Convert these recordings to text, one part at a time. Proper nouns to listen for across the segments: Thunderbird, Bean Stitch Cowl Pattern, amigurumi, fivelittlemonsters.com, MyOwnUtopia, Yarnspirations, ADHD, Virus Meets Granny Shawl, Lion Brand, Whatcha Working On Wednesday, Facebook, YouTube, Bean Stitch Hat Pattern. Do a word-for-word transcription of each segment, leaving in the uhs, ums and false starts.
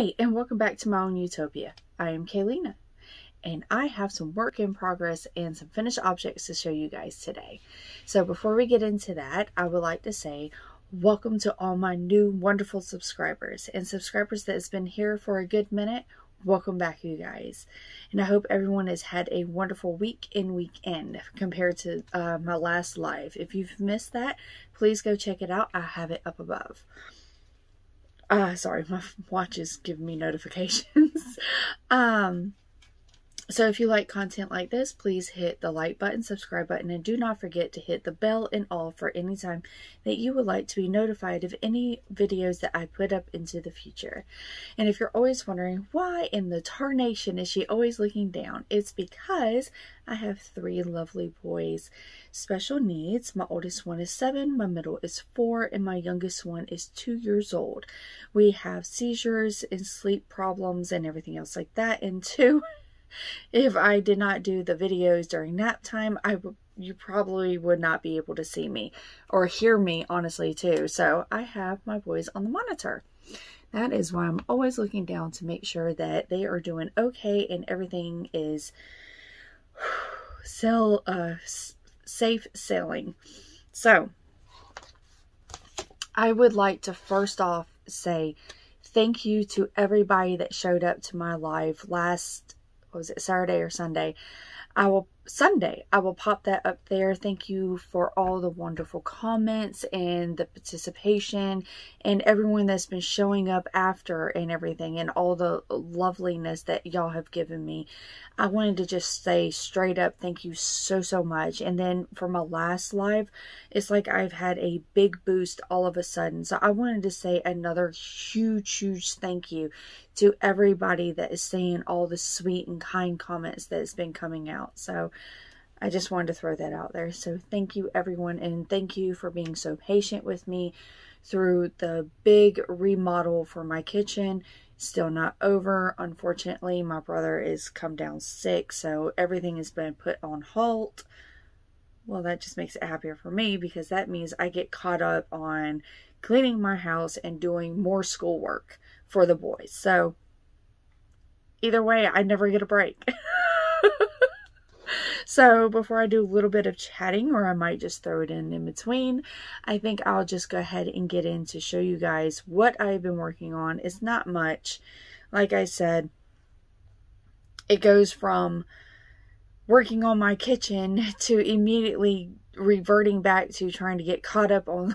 Hi, and welcome back to my own utopia. I am Kaylina, and I have some work in progress and some finished objects to show you guys today. So before we get into that, I would like to say welcome to all my new wonderful subscribers and subscribers that has been here for a good minute. Welcome back, you guys, and I hope everyone has had a wonderful week and weekend compared to uh, my last live. If you've missed that, please go check it out. I have it up above. Uh, sorry, my watch is giving me notifications. um, so if you like content like this, please hit the like button, subscribe button, and do not forget to hit the bell and all for any time that you would like to be notified of any videos that I put up into the future. And if you're always wondering why in the tarnation is she always looking down, it's because I have three lovely boys, special needs. My oldest one is seven, my middle is four, and my youngest one is two years old. We have seizures and sleep problems and everything else like that. And two, if I did not do the videos during nap time, I w you probably would not be able to see me or hear me, honestly, too. So I have my boys on the monitor. That is why I'm always looking down to make sure that they are doing okay and everything is sell uh safe selling. So I would like to first off say thank you to everybody that showed up to my live last, what was it, Saturday or Sunday? I will Sunday I will pop that up there. Thank you for all the wonderful comments and the participation and everyone that's been showing up after and everything and all the loveliness that y'all have given me. I wanted to just say straight up thank you so so much. And then for my last live, it's like I've had a big boost all of a sudden, so I wanted to say another huge huge thank you to everybody that is saying all the sweet and kind comments that has been coming out. So I just wanted to throw that out there. So thank you, everyone, and thank you for being so patient with me through the big remodel for my kitchen. Still not over. Unfortunately, my brother is come down sick, so everything has been put on halt. Well, that just makes it happier for me because that means I get caught up on cleaning my house and doing more schoolwork for the boys. So either way, I never get a break. So before I do a little bit of chatting, or I might just throw it in in between, I think I'll just go ahead and get in to show you guys what I've been working on. It's not much. Like I said, it goes from working on my kitchen to immediately reverting back to trying to get caught up on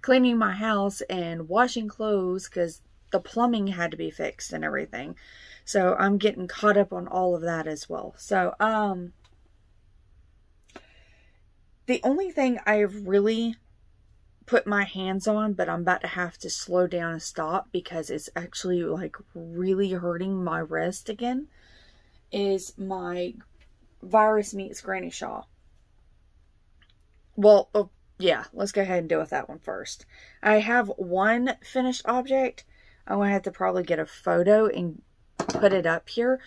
cleaning my house and washing clothes because the plumbing had to be fixed and everything. So I'm getting caught up on all of that as well. So, um... the only thing I've really put my hands on, but I'm about to have to slow down and stop because it's actually like really hurting my wrist again, is my Virus Meets Granny Shawl. Well, oh, yeah, let's go ahead and deal with that one first. I have one finished object. I'm going to have to probably get a photo and put it up here.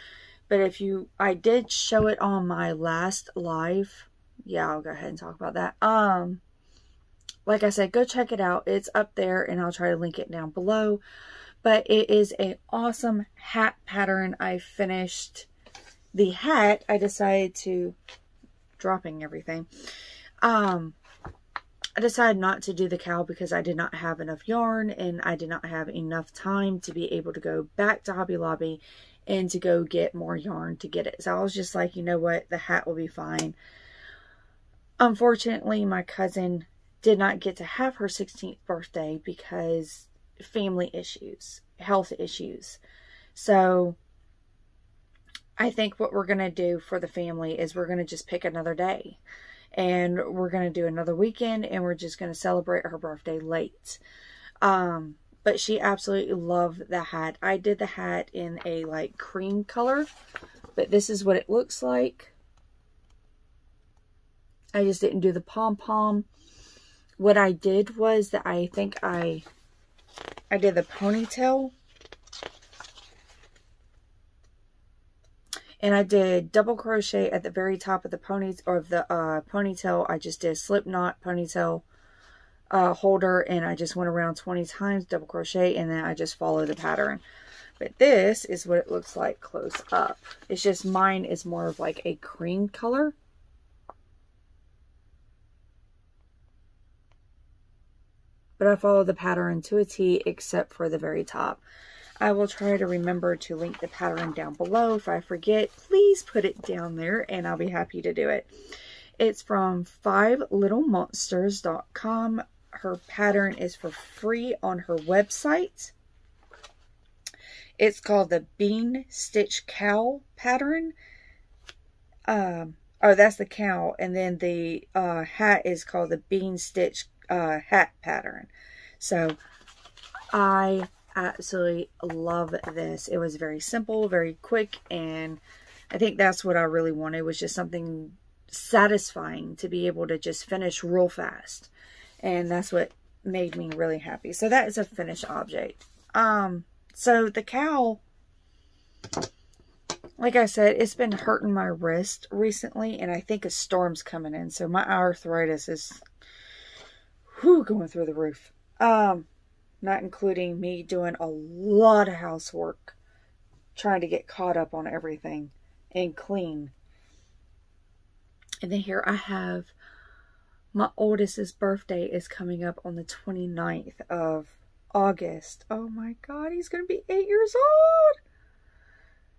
But if you, I did show it on my last live. Yeah, I'll go ahead and talk about that. Um, like I said, go check it out. It's up there, and I'll try to link it down below. But it is an awesome hat pattern. I finished the hat. I decided to, dropping everything. Um, I decided not to do the cowl because I did not have enough yarn, and I did not have enough time to be able to go back to Hobby Lobby and to go get more yarn to get it. So I was just like, you know what? The hat will be fine. Unfortunately, my cousin did not get to have her sixteenth birthday because family issues, health issues. So I think what we're going to do for the family is we're going to just pick another day. And we're going to do another weekend, and we're just going to celebrate her birthday late. Um, but she absolutely loved the hat. I did the hat in a, like, cream color. But this is what it looks like. I just didn't do the pom-pom. What I did was that I think I I did the ponytail. And I did double crochet at the very top of the pony, or the uh, ponytail. I just did a slip knot ponytail uh, holder, and I just went around twenty times, double crochet, and then I just followed the pattern. But this is what it looks like close up. It's just mine is more of like a cream color. But I follow the pattern to a T except for the very top. I will try to remember to link the pattern down below. If I forget, please put it down there and I'll be happy to do it. It's from five little monsters dot com. Her pattern is for free on her website. It's called the Bean Stitch Cowl Pattern. Um, oh, that's the cowl. And then the uh, hat is called the Bean Stitch uh, Hat Pattern. So I absolutely love this. It was very simple, very quick. And I think that's what I really wanted, was just something satisfying to be able to just finish real fast. And that's what made me really happy. So that is a finished object. Um... So the cowl, like I said, it's been hurting my wrist recently, and I think a storm's coming in. So my arthritis is whew, going through the roof. Um, not including me doing a lot of housework, trying to get caught up on everything and clean. And then here I have my oldest's birthday is coming up on the twenty-ninth of August. Oh my god, he's gonna be eight years old,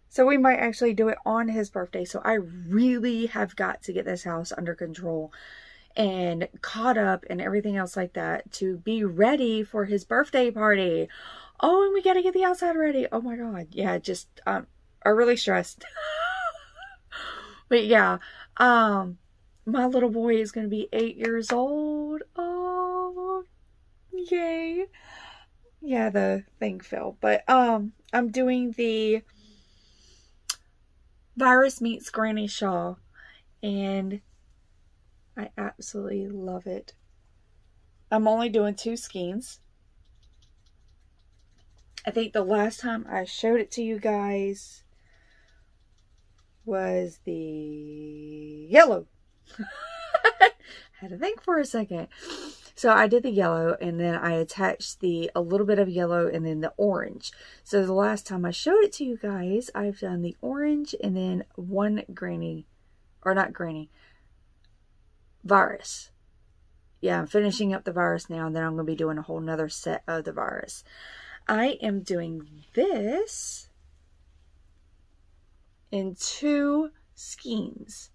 so we might actually do it on his birthday. So I really have got to get this house under control and caught up and everything else like that to be ready for his birthday party. Oh, and we gotta get the outside ready. Oh my god, yeah, just um I'm really stressed. But yeah, um my little boy is gonna be eight years old. Oh yay. Yeah, the thing fell. But um, I'm doing the Virus Meets Granny Shawl, and I absolutely love it. I'm only doing two skeins. I think the last time I showed it to you guys was the yellow. I had to think for a second. So I did the yellow, and then I attached the a little bit of yellow and then the orange. So the last time I showed it to you guys, I've done the orange and then one granny, or not granny, virus. Yeah, I'm finishing up the virus now, and then I'm going to be doing a whole nother set of the virus. I am doing this in two skeins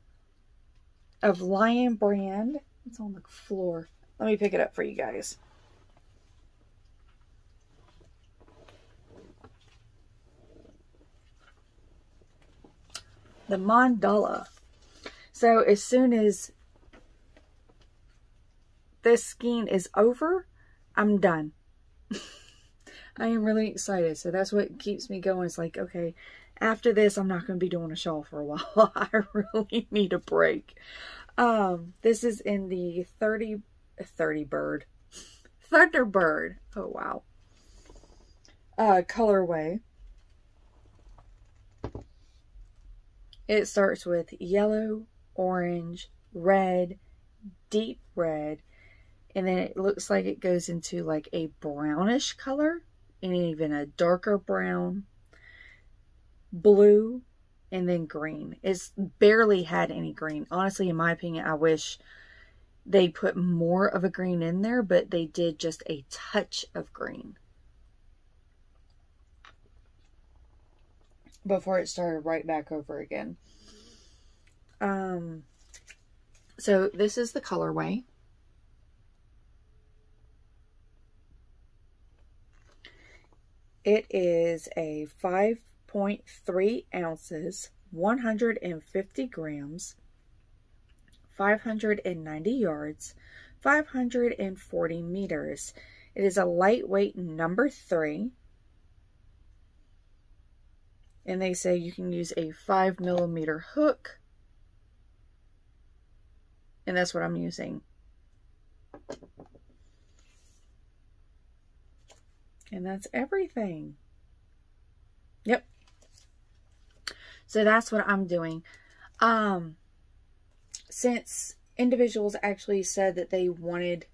of Lion Brand. It's on the floor. Let me pick it up for you guys. The mandala. So as soon as this skein is over, I'm done. I am really excited. So that's what keeps me going. It's like, okay, after this, I'm not going to be doing a shawl for a while. I really need a break. Um, this is in the thirty... thirty bird. Thunderbird. Oh, wow. Uh, colorway. It starts with yellow, orange, red, deep red, and then it looks like it goes into like a brownish color, and even a darker brown, blue, and then green. It's barely had any green. Honestly, in my opinion, I wish they put more of a green in there, but they did just a touch of green before it started right back over again. Um, so this is the colorway. It is a five point three ounces, one hundred fifty grams, five hundred ninety yards, five hundred forty meters. It is a lightweight number three. And they say you can use a five millimeter hook. And that's what I'm using. And that's everything. Yep. So that's what I'm doing. Um, Since individuals actually said that they wanted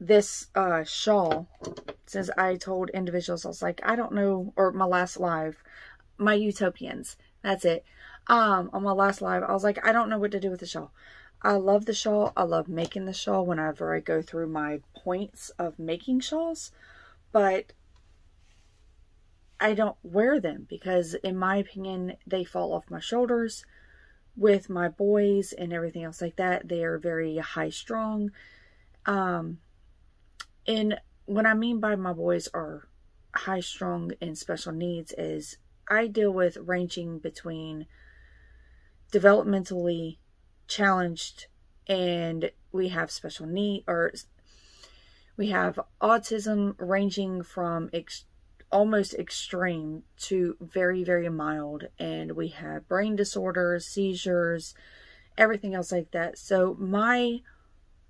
this uh, shawl, since I told individuals, I was like, I don't know, or my last live, my Utopians, that's it. Um, on my last live, I was like, I don't know what to do with the shawl. I love the shawl. I love making the shawl whenever I go through my points of making shawls, but I don't wear them because, in my opinion, they fall off my shoulders. With my boys and everything else like that, they are very high strung. Um, and what I mean by my boys are high strung and special needs is I deal with ranging between developmentally challenged, and we have special need, or we have autism ranging from ex almost extreme to very, very mild, and we have brain disorders, seizures, everything else like that. So my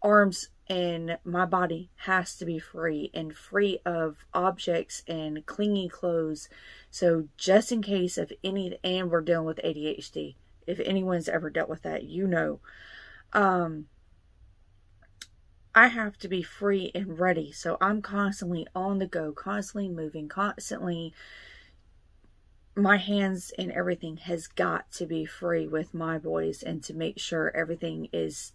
arms and my body has to be free and free of objects and clingy clothes. So just in case of any, and we're dealing with A D H D. If anyone's ever dealt with that, you know. Um, I have to be free and ready. So I'm constantly on the go, constantly moving, constantly. My hands and everything has got to be free with my boys, and to make sure everything is...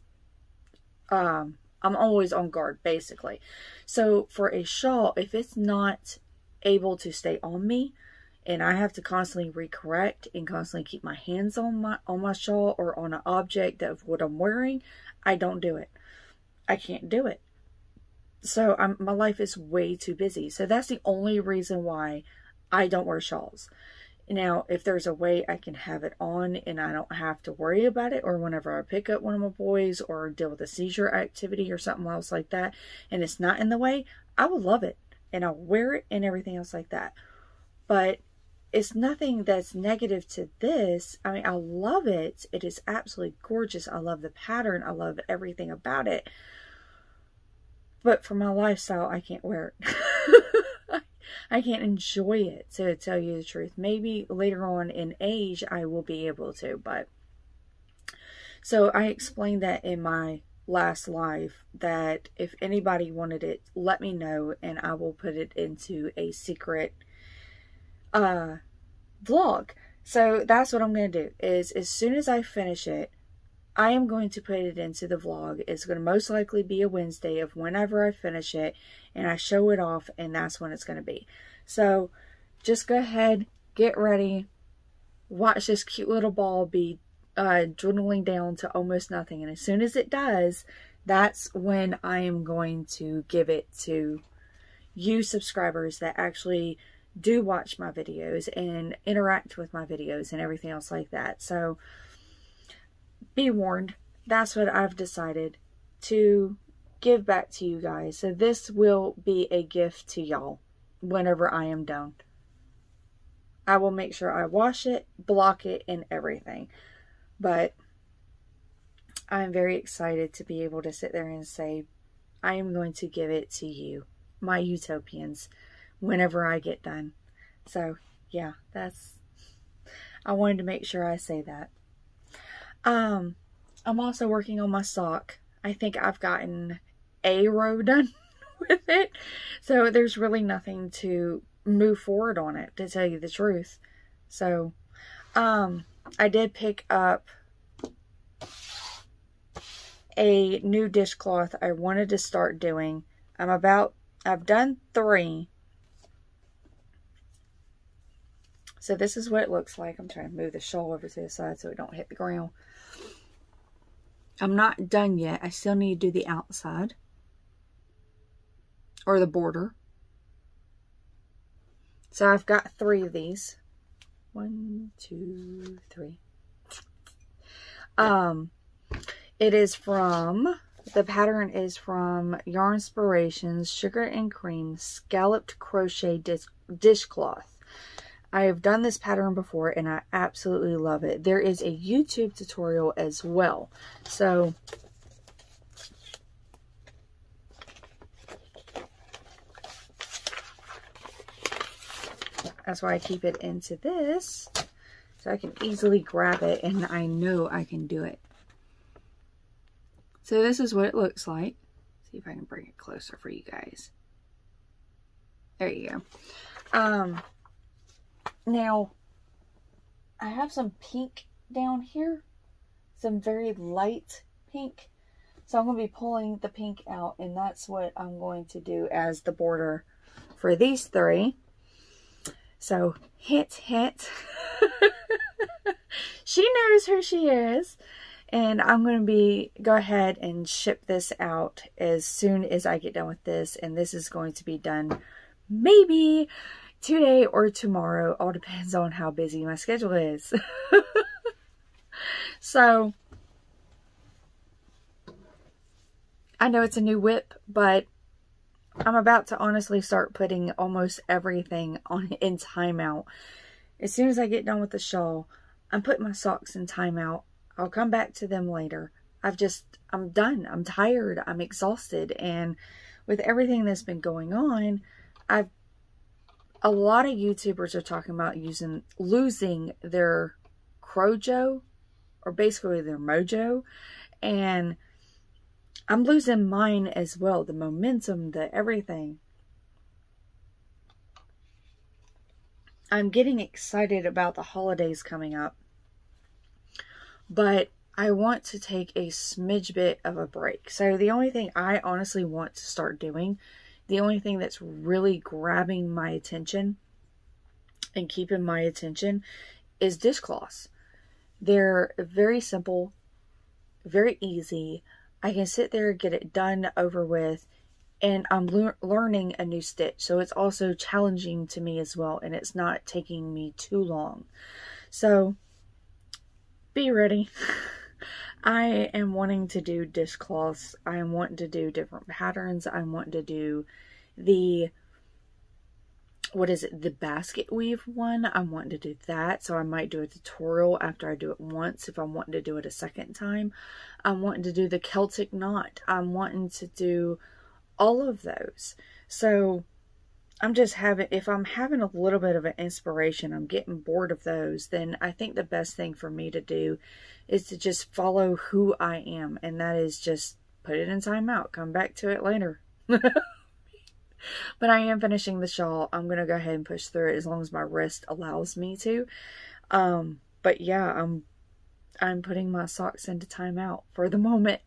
Um, I'm always on guard, basically. So for a shawl, if it's not able to stay on me, and I have to constantly recorrect and constantly keep my hands on my on my shawl or on an object of what I'm wearing, I don't do it. I can't do it. So I'm, my life is way too busy. So that's the only reason why I don't wear shawls. Now, if there's a way I can have it on and I don't have to worry about it, or whenever I pick up one of my boys or deal with a seizure activity or something else like that, and it's not in the way, I will love it. And I'll wear it and everything else like that. But it's nothing that's negative to this. I mean, I love it. It is absolutely gorgeous. I love the pattern. I love everything about it. But for my lifestyle, I can't wear it. I can't enjoy it, to tell you the truth. Maybe later on in age, I will be able to. But so I explained that in my last live, that if anybody wanted it, let me know, and I will put it into a secret uh vlog. So that's what I'm going to do, is as soon as I finish it, I am going to put it into the vlog. It's going to most likely be a Wednesday of whenever I finish it and I show it off, and that's when it's going to be. So just go ahead, get ready, watch this cute little ball be uh dwindling down to almost nothing, and as soon as it does, that's when I am going to give it to you subscribers that actually do watch my videos and interact with my videos and everything else like that. So be warned, that's what I've decided to give back to you guys. So this will be a gift to y'all whenever I am done. I will make sure I wash it, block it, and everything. But I'm very excited to be able to sit there and say, I am going to give it to you, my Utopians, whenever I get done. So yeah, that's, I wanted to make sure I say that. Um, I'm also working on my sock. I think I've gotten a row done with it. So there's really nothing to move forward on it, to tell you the truth. So, um, I did pick up a new dishcloth I wanted to start doing. I'm about, I've done three. So this is what it looks like. I'm trying to move the shawl over to the side so it don't hit the ground. I'm not done yet. I still need to do the outside. Or the border. So I've got three of these. One, two, three. Um, it is from, the pattern is from Yarnspirations, Sugar and Cream Scalloped Crochet Dish, Dishcloth. I have done this pattern before and I absolutely love it. There is a YouTube tutorial as well. So that's why I keep it into this, so I can easily grab it and I know I can do it. So this is what it looks like. see if I can bring it closer for you guys. There you go. Um, now, I have some pink down here, some very light pink. So I'm going to be pulling the pink out, and that's what I'm going to do as the border for these three. So hit, hit. She knows who she is. And I'm going to be, go ahead and ship this out as soon as I get done with this. And this is going to be done maybe today or tomorrow. All depends on how busy my schedule is. So, I know it's a new whip, but I'm about to honestly start putting almost everything on in timeout. As soon as I get done with the shawl, I'm putting my socks in timeout. I'll come back to them later. I've just, I'm done. I'm tired. I'm exhausted. And with everything that's been going on, I've, a lot of YouTubers are talking about using, losing their crojo, or basically their mojo. And I'm losing mine as well. The momentum, the everything. I'm getting excited about the holidays coming up, but I want to take a smidge bit of a break. So the only thing I honestly want to start doing, the only thing that's really grabbing my attention and keeping my attention, is dishcloths. They're very simple, very easy. I can sit there, get it done, over with, and I'm le learning a new stitch. So it's also challenging to me as well, and it's not taking me too long. So be ready. I am wanting to do dishcloths. I am wanting to do different patterns. I'm wanting to do the, what is it? The basket weave one. I'm wanting to do that. So I might do a tutorial after I do it once, if I'm wanting to do it a second time. I'm wanting to do the Celtic knot. I'm wanting to do all of those. So I'm just having, if I'm having a little bit of an inspiration, I'm getting bored of those, then I think the best thing for me to do is to just follow who I am. And that is just put it in timeout. Come back to it later. But I am finishing the shawl. I'm going to go ahead and push through it as long as my wrist allows me to. Um, but yeah, I'm, I'm putting my socks into timeout for the moment,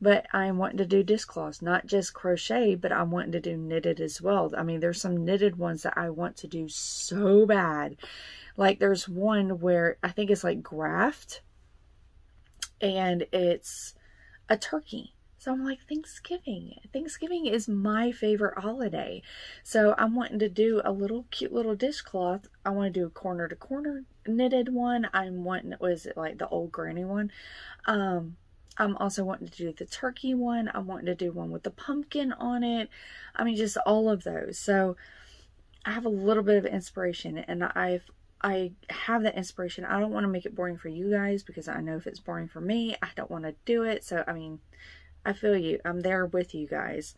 but I'm wanting to do dishcloths, not just crochet, but I'm wanting to do knitted as well. I mean, there's some knitted ones that I want to do so bad. Like there's one where I think it's like graft, and it's a turkey. So I'm like, Thanksgiving. Thanksgiving is my favorite holiday. So I'm wanting to do a little cute little dishcloth. I want to do a corner to corner knitted one. I'm wanting, was it like the old granny one? Um, I'm also wanting to do the turkey one. I'm wanting to do one with the pumpkin on it. I mean, just all of those. So I have a little bit of inspiration, and I've I have that inspiration. I don't want to make it boring for you guys, because I know if it's boring for me, I don't want to do it. So, I mean, I feel you. I'm there with you guys.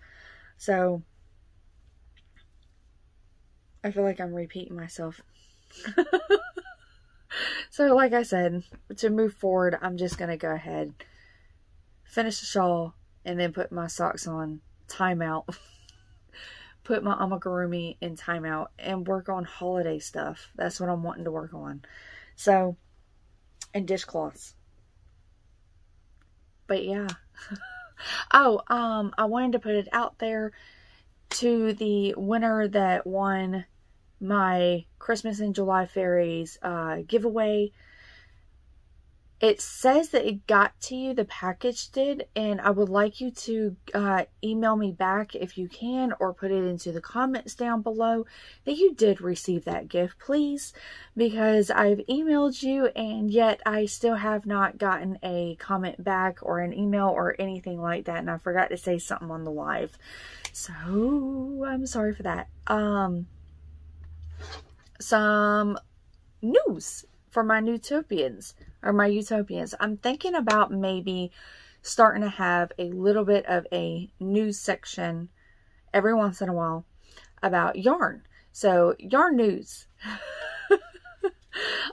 So I feel like I'm repeating myself. So like I said, to move forward, I'm just going to go ahead, finish the shawl, and then put my socks on timeout. Put my amigurumi in timeout and work on holiday stuff. That's what I'm wanting to work on. So, and dishcloths. But yeah. Oh, um, I wanted to put it out there to the winner that won my Christmas in July Fairies uh, giveaway. It says that it got to you, the package did, and I would like you to uh, email me back if you can, or put it into the comments down below that you did receive that gift, please, because I've emailed you and yet I still have not gotten a comment back or an email or anything like that, and I forgot to say something on the live. So I'm sorry for that. Um, some news for my Newtopians. Or my Utopians. I'm thinking about maybe starting to have a little bit of a news section every once in a while about yarn. So yarn news.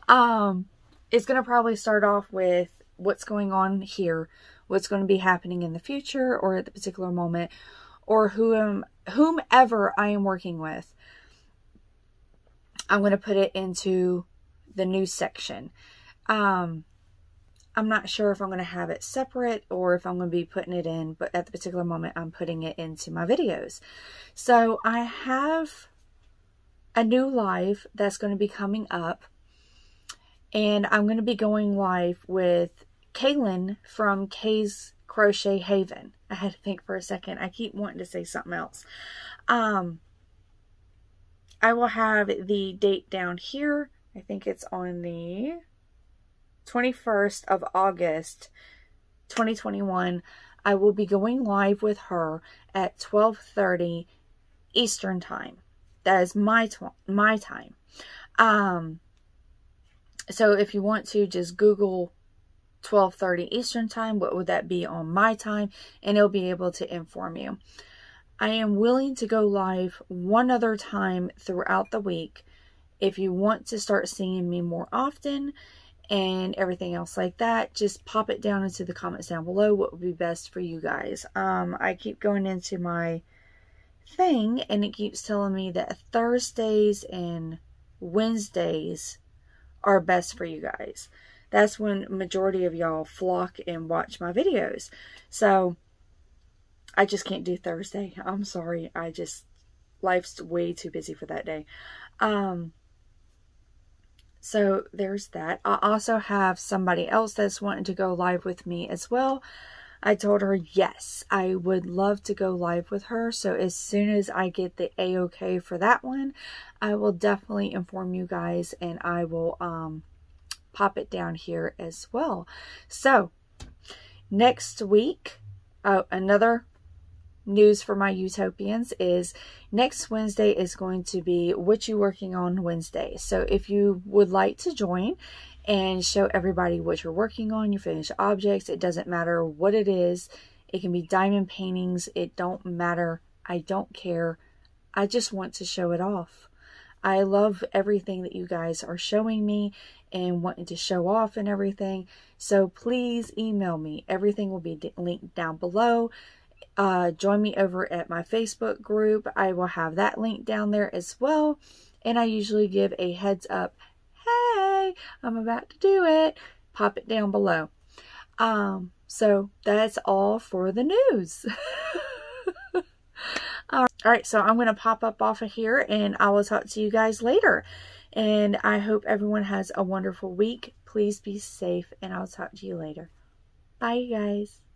um, it's going to probably start off with what's going on here what's going to be happening in the future or at the particular moment, or whom, whomever I am working with. I'm going to put it into the news section. Um, I'm not sure if I'm going to have it separate or if I'm going to be putting it in, but at the particular moment, I'm putting it into my videos. So I have a new live that's going to be coming up, and I'm going to be going live with Kaylin from Kay's Crochet Haven. I had to think for a second. I keep wanting to say something else. Um, I will have the date down here. I think it's on the twenty-first of August twenty twenty-one. I will be going live with her at twelve thirty Eastern time. That is my my time. Um, so if you want to, just Google twelve thirty Eastern time. What would that be on my time? And it'll be able to inform you. I am willing to go live one other time throughout the week if you want to start seeing me more often and everything else like that. Just pop it down into the comments down below what would be best for you guys. Um, I keep going into my thing and it keeps telling me that Thursdays and Wednesdays are best for you guys. That's when majority of y'all flock and watch my videos. So I just can't do Thursday. I'm sorry. I just, life's way too busy for that day. Um, so there's that. I also have somebody else that's wanting to go live with me as well. I told her, yes, I would love to go live with her. So as soon as I get the A-okay for that one, I will definitely inform you guys, and I will, um, pop it down here as well. So next week, oh, another news for my Utopians is next Wednesday is going to be Whatcha Working On Wednesday. So if you would like to join and show everybody what you're working on, your finished objects, it doesn't matter what it is. It can be diamond paintings. It don't matter. I don't care. I just want to show it off. I love everything that you guys are showing me and wanting to show off and everything. So please email me. Everything will be linked down below. Uh, join me over at my Facebook group. I will have that link down there as well. And I usually give a heads up. Hey, I'm about to do it. Pop it down below. Um, so that's all for the news. All right, so I'm going to pop up off of here, and I will talk to you guys later. And I hope everyone has a wonderful week. Please be safe, and I'll talk to you later. Bye, you guys.